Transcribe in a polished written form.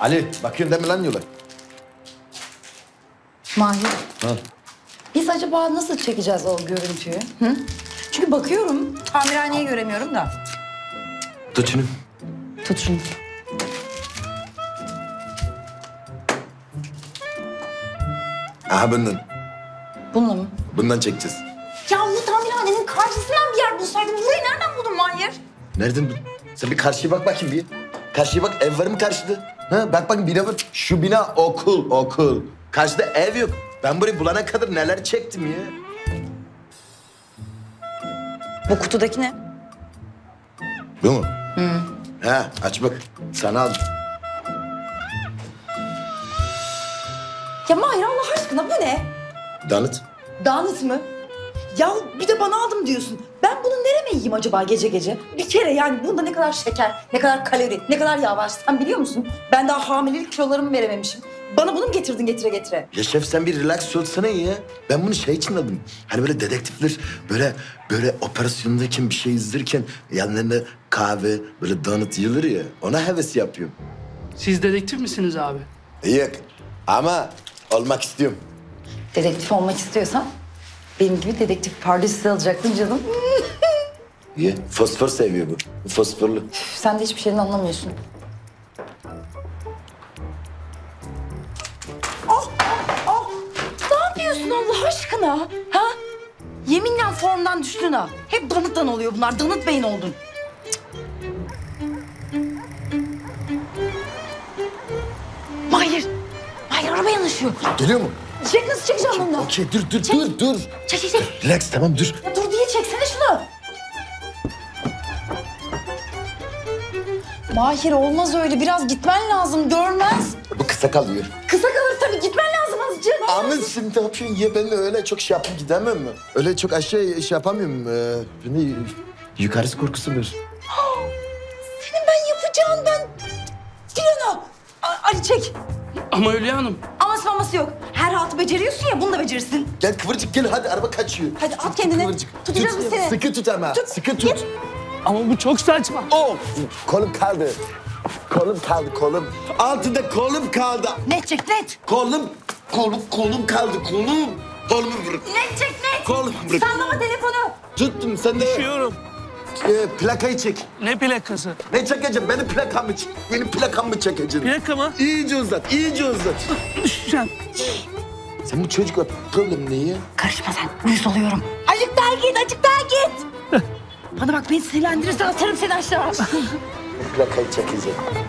Ali, bakıyorsun deme lan yola. Mahir. Ha? Biz acaba nasıl çekeceğiz o görüntüyü? Hı? Çünkü bakıyorum, tamirhaneyi göremiyorum da. Tut şunu. Tut şunu. Aha bundan. Bununla mı? Bundan çekeceğiz. Ya bu tamirhanenin karşısından bir yer bulsaydın. Burayı nereden buldun Mahir? Nereden buldun? Sen bir karşıya bak bakayım bir. Karşıya bak, ev var mı karşıda? Ha, bak bakayım bina var. Şu bina okul, okul. Karşıda ev yok. Ben burayı bulana kadar neler çektim ya. Bu kutudaki ne? Bu mu? Hı. Ha, aç bak. Sana aldım. Ya Mahir Allah aşkına bu ne? Donut. Donut mı? Ya bir de bana aldım diyorsun. Ben bunu nereye yiyeyim acaba gece gece? Bir kere yani bunda ne kadar şeker, ne kadar kalori, ne kadar yağ var sen biliyor musun? Ben daha hamilelik kilolarımı verememişim. Bana bunu mu getirdin getire getire? Ya şef sen bir relax olsana ya. Ben bunu şey için aldım. Hani böyle dedektifler böyle operasyondayken bir şey izlerken yanlarına kahve böyle donut yiyorlar ya. Ona heves yapıyorum. Siz dedektif misiniz abi? Yok ama olmak istiyorum. Dedektif olmak istiyorsan benim gibi dedektif pardesüsü alacaktın canım. Niye? Fosfor seviyor bu. Fosforlu. Üf, sen de hiçbir şeyden anlamıyorsun. Oh, oh. Ne yapıyorsun Allah aşkına? Ha? Yeminle formdan düştün ha. Hep danıttan oluyor bunlar. Danıt beyin oldun. Mahir. Mahir araba yanaşıyor. Geliyor mu? Çek nasıl çekeceğim bundan? Okey dur çek. Dur. Çek. Relax tamam dur. Ya dur diye çeksene şunu. Mahir olmaz öyle biraz gitmen lazım görmez. Bu kısa kalıyor. Kısa kalır tabii gitmen lazım azıcık. Ama sen ne yapıyorsun ya ben öyle çok şey yapıp gidemem mi? Öyle çok aşağı şey yapamıyorum. Yukarısı korkusu var. Senin ben yapacağın ben... Dilan'a. Ali çek. Ama Hülya Hanım. Aması maması yok. Her rahatı beceriyorsun ya bunu da becerirsin. Gel Kıvırcık gel hadi araba kaçıyor. Hadi at kendini. Kıvırcık. Tutacağız biz seni. Sıkı tut ama. Tut. Sıkı tut. Git. Ama bu çok saçma. Oh! Kolum kaldı. Altında kolum kaldı. Net çek. Kolum kaldı. Kolumu bırak. Net çek. Kolum bırak. Sallama telefonu. Tuttum sen de. Düşüyorum. Plakayı çek. Ne plakası? Ne çekeceğim? Benim plakamı çekeceğim. Plaka mı? İyice uzat. Düşeceğim. Sen bu çocukla problem ne ya? Karışma sen. Uyuz oluyorum. Azıcık daha git. Bana bak beni sinirlendirirsen atarım seni aşağı. Plakayı çekeceğim.